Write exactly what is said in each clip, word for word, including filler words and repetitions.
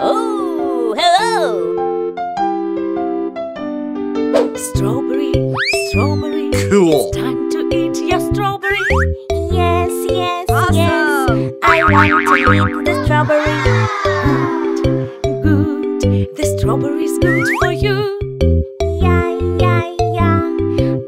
Oh, hello! Strawberry, strawberry. Cool. It's time to eat your strawberry. Yes, yes, awesome. Yes. I want to eat the strawberry. Good, good. The strawberry's good for you. Yay, yay, yay.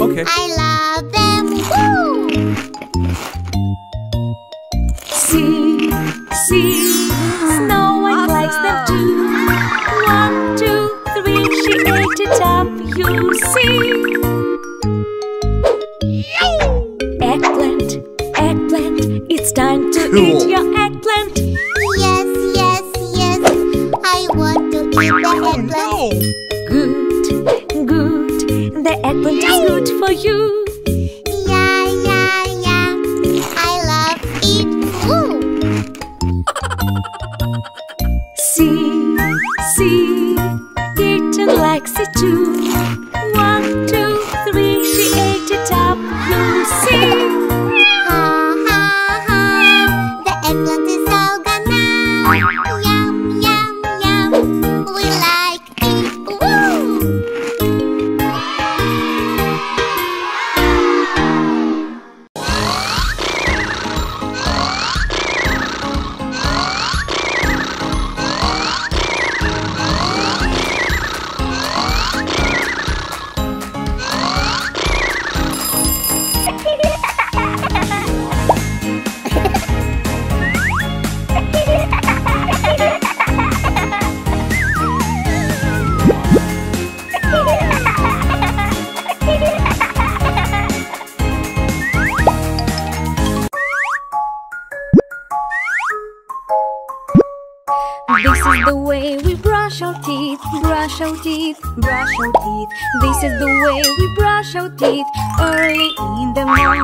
Okay. I love them. Woo! Eggplant, eggplant, it's time to cool. eat your eggplant. Yes, yes, yes, I want to eat the eggplant. Oh, no. Good, good, the eggplant is good for you. This is the way we play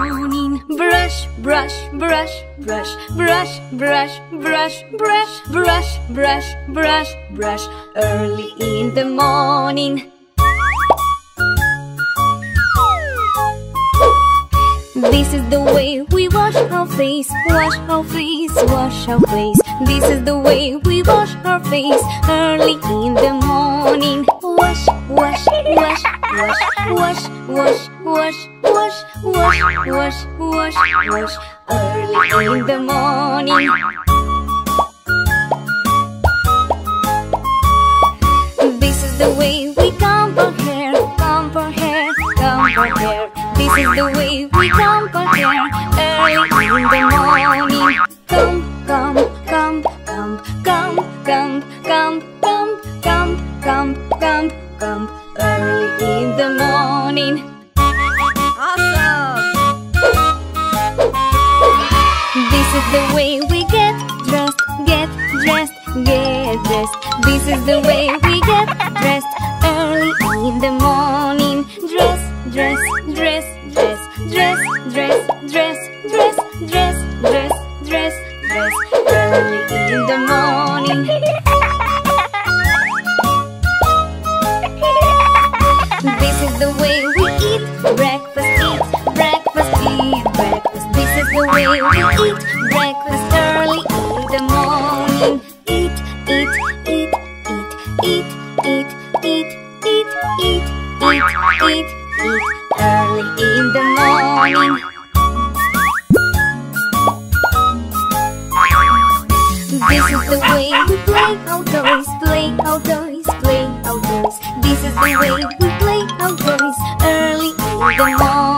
outdoors early in the morning.